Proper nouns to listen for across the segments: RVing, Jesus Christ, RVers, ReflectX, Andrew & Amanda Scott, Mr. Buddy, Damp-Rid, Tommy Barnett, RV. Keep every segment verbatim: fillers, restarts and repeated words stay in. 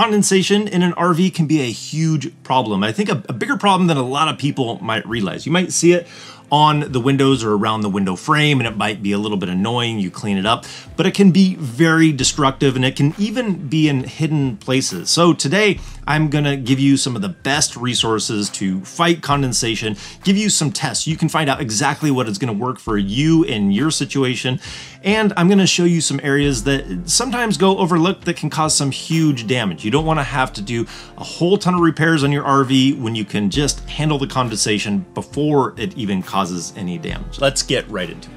condensation in an R V can be a huge problem. I think a, a bigger problem than a lot of people might realize. You might see it on the windows or around the window frame, and it might be a little bit annoying. You clean it up, but it can be very destructive, and it can even be in hidden places. So today I'm gonna give you some of the best resources to fight condensation, give you some tests. You can find out exactly what is gonna work for you in your situation. And I'm gonna show you some areas that sometimes go overlooked that can cause some huge damage. You don't wanna have to do a whole ton of repairs on your R V when you can just handle the condensation before it even causes causes any damage. Let's get right into it.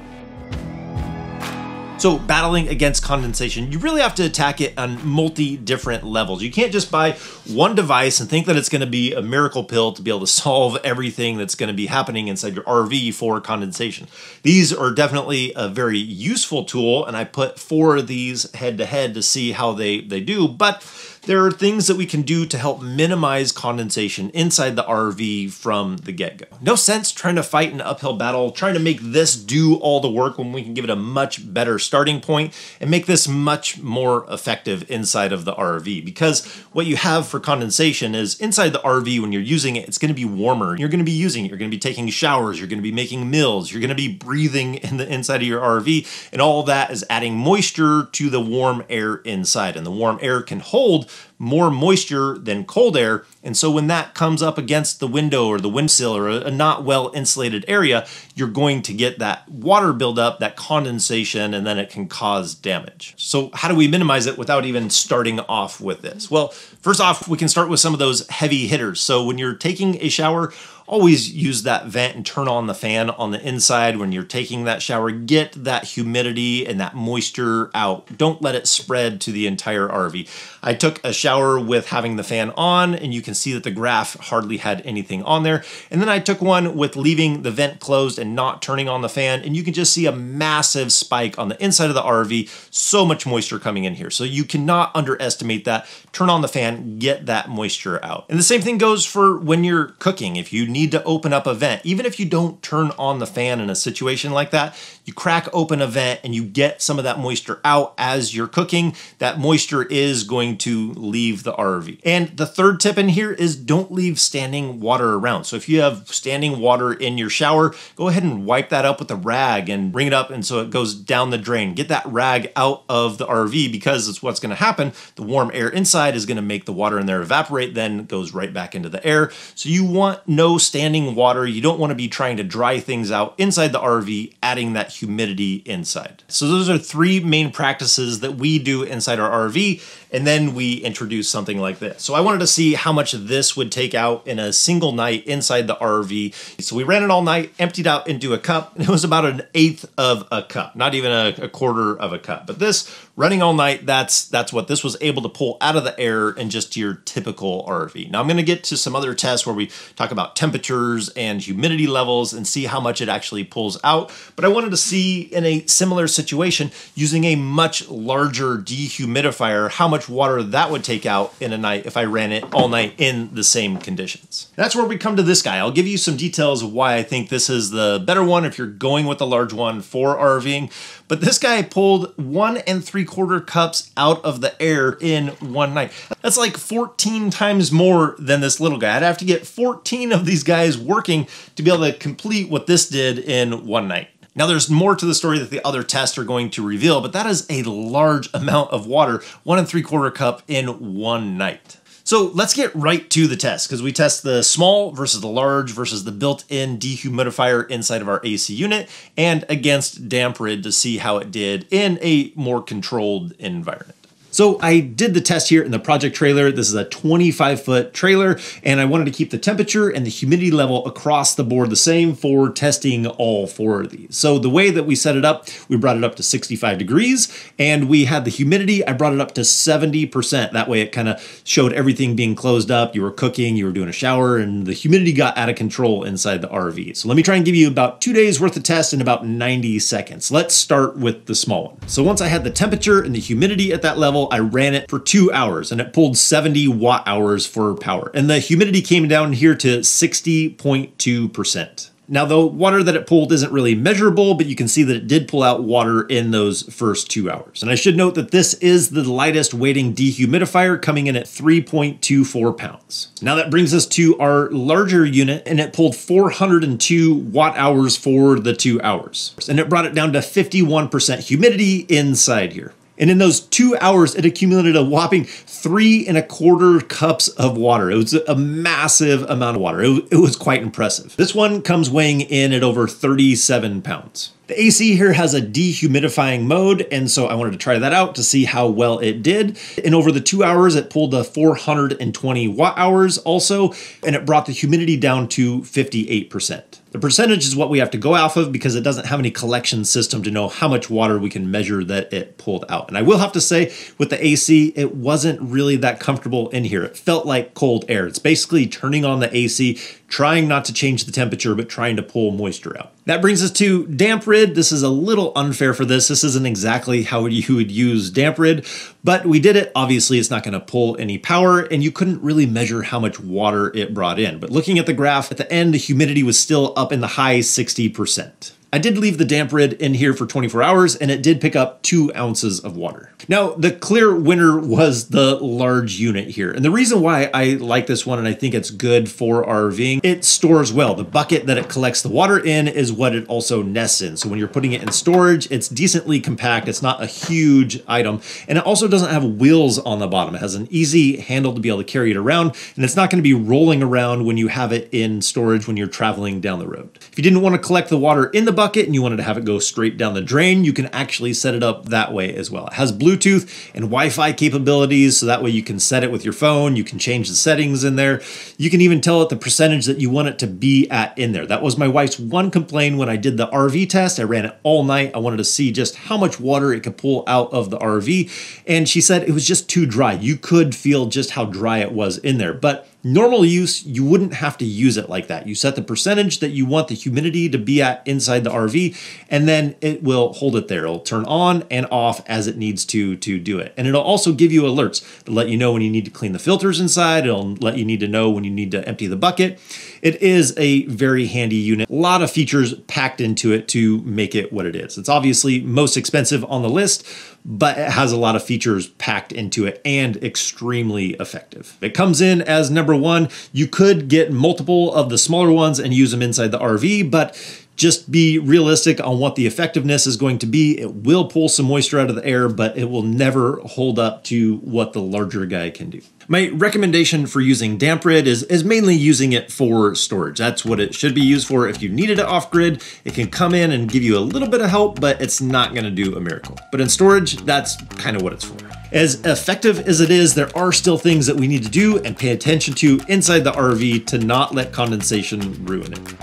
So battling against condensation, you really have to attack it on multi different levels. You can't just buy one device and think that it's gonna be a miracle pill to be able to solve everything that's gonna be happening inside your R V for condensation. These are definitely a very useful tool, and I put four of these head to head to see how they, they do, but there are things that we can do to help minimize condensation inside the R V from the get-go. No sense trying to fight an uphill battle, trying to make this do all the work when we can give it a much better starting point and make this much more effective inside of the R V. Because what you have for condensation is inside the R V when you're using it, it's gonna be warmer. You're gonna be using it, you're gonna be taking showers, you're gonna be making meals, you're gonna be breathing in the inside of your R V, and all that is adding moisture to the warm air inside. And the warm air can hold more moisture than cold air. And so when that comes up against the window or the windowsill or a not well insulated area, you're going to get that water buildup, that condensation, and then it can cause damage. So how do we minimize it without even starting off with this? Well, first off, we can start with some of those heavy hitters. So when you're taking a shower, always use that vent and turn on the fan on the inside when you're taking that shower. Get that humidity and that moisture out. Don't let it spread to the entire R V. I took a shower with having the fan on, and you can see that the graph hardly had anything on there. And then I took one with leaving the vent closed and not turning on the fan, and you can just see a massive spike on the inside of the R V. So much moisture coming in here. So you cannot underestimate that. Turn on the fan, get that moisture out. And the same thing goes for when you're cooking. If you need to open up a vent, even if you don't turn on the fan in a situation like that, you crack open a vent and you get some of that moisture out as you're cooking. That moisture is going to leave the R V. And the third tip in here is don't leave standing water around. So if you have standing water in your shower, go ahead and wipe that up with a rag and bring it up, and so it goes down the drain. Get that rag out of the R V, because it's what's gonna happen. The warm air inside is gonna make the water in there evaporate, then it goes right back into the air. So you want no standing water. You don't want to be trying to dry things out inside the R V, adding that humidity inside. So those are three main practices that we do inside our R V, and then we introduce something like this. So I wanted to see how much this would take out in a single night inside the R V. So we ran it all night, emptied out into a cup, and it was about an eighth of a cup, not even a, a quarter of a cup. But this running all night, that's that's what this was able to pull out of the air in just your typical R V. Now I'm going to get to some other tests where we talk about temperature temperatures and humidity levels and see how much it actually pulls out. But I wanted to see in a similar situation using a much larger dehumidifier, how much water that would take out in a night if I ran it all night in the same conditions. That's where we come to this guy. I'll give you some details of why I think this is the better one if you're going with a large one for RVing. But this guy pulled one and three quarter cups out of the air in one night. That's like fourteen times more than this little guy. I'd have to get fourteen of these guys working to be able to complete what this did in one night. Now there's more to the story that the other tests are going to reveal, but that is a large amount of water, one and three quarter cup in one night. So let's get right to the test, because we test the small versus the large versus the built-in dehumidifier inside of our A C unit and against Damp-Rid to see how it did in a more controlled environment. So I did the test here in the project trailer. This is a twenty-five foot trailer, and I wanted to keep the temperature and the humidity level across the board the same for testing all four of these. So the way that we set it up, we brought it up to sixty-five degrees, and we had the humidity, I brought it up to seventy percent. That way it kind of showed everything being closed up. You were cooking, you were doing a shower, and the humidity got out of control inside the R V. So let me try and give you about two days worth of tests in about ninety seconds. Let's start with the small one. So once I had the temperature and the humidity at that level, I ran it for two hours and it pulled seventy watt hours for power. And the humidity came down here to sixty point two percent. Now, the water that it pulled isn't really measurable, but you can see that it did pull out water in those first two hours. And I should note that this is the lightest weighting dehumidifier, coming in at three point two four pounds. Now that brings us to our larger unit, and it pulled four hundred two watt hours for the two hours. And it brought it down to fifty-one percent humidity inside here. And in those two hours, it accumulated a whopping three and a quarter cups of water. It was a massive amount of water. It, it was quite impressive. This one comes weighing in at over thirty-seven pounds. The A C here has a dehumidifying mode, and so I wanted to try that out to see how well it did. And over the two hours, it pulled the four hundred twenty watt hours also, and it brought the humidity down to fifty-eight percent. The percentage is what we have to go off of because it doesn't have any collection system to know how much water we can measure that it pulled out. And I will have to say, with the A C, it wasn't really that comfortable in here. It felt like cold air. It's basically turning on the A C, trying not to change the temperature, but trying to pull moisture out. That brings us to Damp-Rid. This is a little unfair for this. This isn't exactly how you would use Damp-Rid, but we did it. Obviously, it's not gonna pull any power, and you couldn't really measure how much water it brought in. But looking at the graph, at the end, the humidity was still up in the high sixty percent. I did leave the Damp-Rid in here for twenty-four hours, and it did pick up two ounces of water. Now, the clear winner was the large unit here. And the reason why I like this one, and I think it's good for RVing, it stores well. The bucket that it collects the water in is what it also nests in. So when you're putting it in storage, it's decently compact. It's not a huge item. And it also doesn't have wheels on the bottom. It has an easy handle to be able to carry it around. And it's not gonna be rolling around when you have it in storage when you're traveling down the road. If you didn't wanna collect the water in the bucket, Bucket and you wanted to have it go straight down the drain, you can actually set it up that way as well. It has Bluetooth and Wi-Fi capabilities, so that way you can set it with your phone, you can change the settings in there. You can even tell it the percentage that you want it to be at in there. That was my wife's one complaint when I did the R V test. I ran it all night. I wanted to see just how much water it could pull out of the R V. And she said it was just too dry. You could feel just how dry it was in there. But normal use, you wouldn't have to use it like that. You set the percentage that you want the humidity to be at inside the R V, and then it will hold it there. It'll turn on and off as it needs to to do it. And it'll also give you alerts to let you know when you need to clean the filters inside. It'll let you need to know when you need to empty the bucket. It is a very handy unit. A lot of features packed into it to make it what it is. It's obviously most expensive on the list, but it has a lot of features packed into it and extremely effective. It comes in as number one. You could get multiple of the smaller ones and use them inside the R V, but just be realistic on what the effectiveness is going to be. It will pull some moisture out of the air, but it will never hold up to what the larger guy can do. My recommendation for using Damp-Rid is, is mainly using it for storage. That's what it should be used for. If you needed it off-grid, it can come in and give you a little bit of help, but it's not gonna do a miracle. But in storage, that's kind of what it's for. As effective as it is, there are still things that we need to do and pay attention to inside the R V to not let condensation ruin it.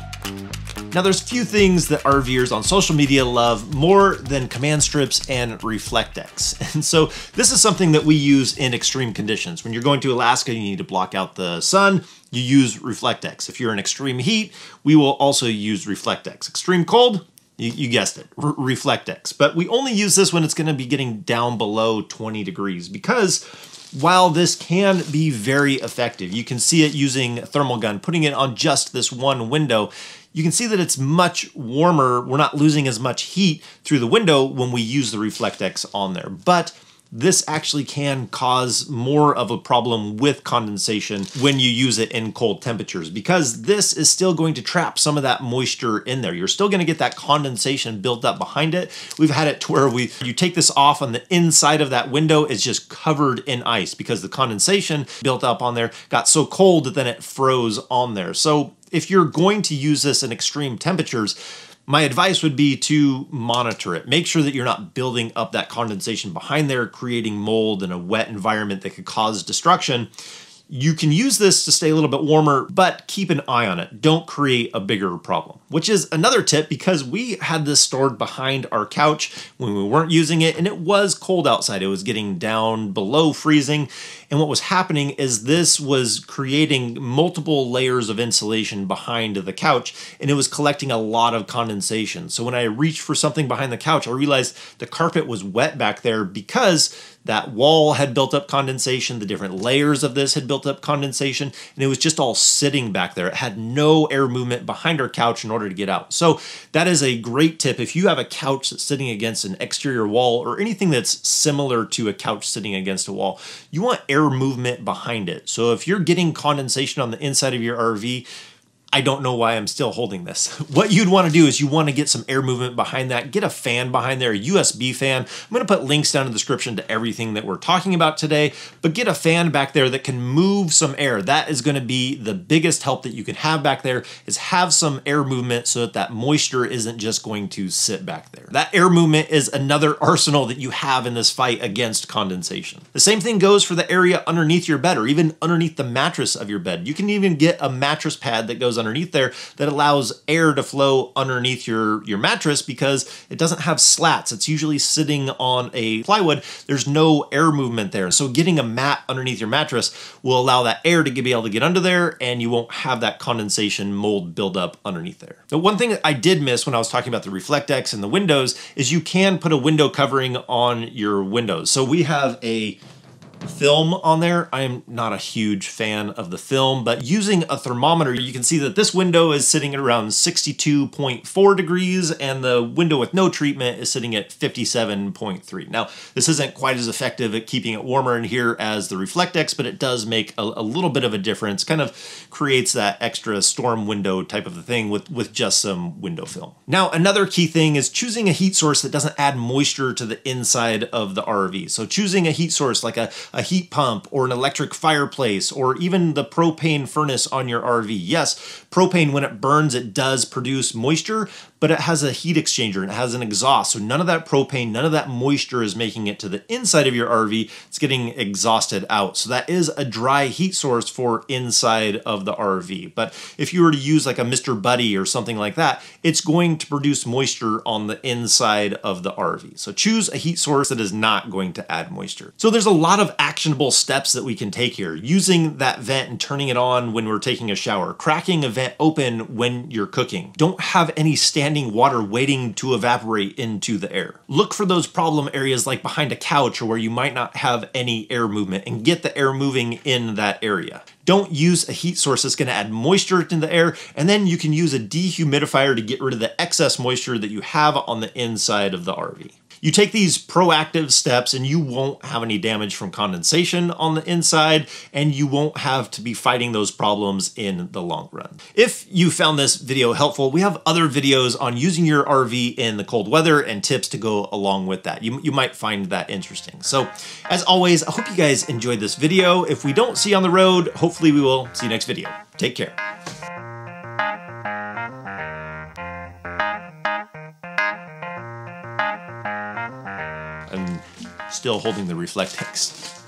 Now, there's few things that RVers on social media love more than command strips and ReflectX. And so this is something that we use in extreme conditions. When you're going to Alaska, you need to block out the sun. You use ReflectX. If you're in extreme heat, we will also use ReflectX. Extreme cold, you, you guessed it, ReflectX. But we only use this when it's gonna be getting down below twenty degrees, because while this can be very effective, you can see it using a thermal gun, putting it on just this one window. You can see that it's much warmer. We're not losing as much heat through the window when we use the ReflectX on there. But this actually can cause more of a problem with condensation when you use it in cold temperatures, because this is still going to trap some of that moisture in there. You're still gonna get that condensation built up behind it. We've had it to where we, you take this off on the inside of that window, it's just covered in ice because the condensation built up on there got so cold that then it froze on there. So if you're going to use this in extreme temperatures, my advice would be to monitor it. Make sure that you're not building up that condensation behind there, creating mold in a wet environment that could cause destruction. You can use this to stay a little bit warmer, but keep an eye on it. Don't create a bigger problem, which is another tip, because we had this stored behind our couch when we weren't using it, and it was cold outside. It was getting down below freezing, And what was happening is this was creating multiple layers of insulation behind the couch, and it was collecting a lot of condensation. So when I reached for something behind the couch, I realized the carpet was wet back there because that wall had built up condensation, the different layers of this had built up condensation, and it was just all sitting back there. It had no air movement behind our couch in order to get out. So that is a great tip. If you have a couch that's sitting against an exterior wall or anything that's similar to a couch sitting against a wall, you want air movement behind it. So if you're getting condensation on the inside of your R V, I don't know why I'm still holding this. What you'd want to do is you want to get some air movement behind that, get a fan behind there, a U S B fan. I'm going to put links down in the description to everything that we're talking about today, but get a fan back there that can move some air. That is going to be the biggest help that you can have back there, is have some air movement so that that moisture isn't just going to sit back there. That air movement is another arsenal that you have in this fight against condensation. The same thing goes for the area underneath your bed or even underneath the mattress of your bed. You can even get a mattress pad that goes underneath there that allows air to flow underneath your, your mattress because it doesn't have slats. It's usually sitting on a plywood. There's no air movement there. So getting a mat underneath your mattress will allow that air to be able to get under there, and you won't have that condensation mold buildup underneath there. The one thing that I did miss when I was talking about the ReflectX and the windows is you can put a window covering on your windows. So we have a film on there. I am not a huge fan of the film, but using a thermometer, you can see that this window is sitting at around sixty-two point four degrees and the window with no treatment is sitting at fifty-seven point three. Now, this isn't quite as effective at keeping it warmer in here as the ReflectX, but it does make a, a little bit of a difference. Kind of creates that extra storm window type of a thing with, with just some window film. Now, another key thing is choosing a heat source that doesn't add moisture to the inside of the R V. So choosing a heat source like a a heat pump or an electric fireplace or even the propane furnace on your R V. Yes, propane, when it burns, it does produce moisture, but it has a heat exchanger and it has an exhaust. So none of that propane, none of that moisture is making it to the inside of your R V. It's getting exhausted out. So that is a dry heat source for inside of the R V. But if you were to use like a Mister Buddy or something like that, it's going to produce moisture on the inside of the R V. So choose a heat source that is not going to add moisture. So there's a lot of actionable steps that we can take here. Using that vent and turning it on when we're taking a shower, cracking a vent open when you're cooking. Don't have any standing water waiting to evaporate into the air. Look for those problem areas like behind a couch or where you might not have any air movement and get the air moving in that area. Don't use a heat source that's going to add moisture to the air, and then you can use a dehumidifier to get rid of the excess moisture that you have on the inside of the R V. You take these proactive steps and you won't have any damage from condensation on the inside, and you won't have to be fighting those problems in the long run. If you found this video helpful, we have other videos on using your R V in the cold weather and tips to go along with that. You, you might find that interesting. So as always, I hope you guys enjoyed this video. If we don't see you on the road, hopefully we will see you next video. Take care. I'm still holding the ReflectX.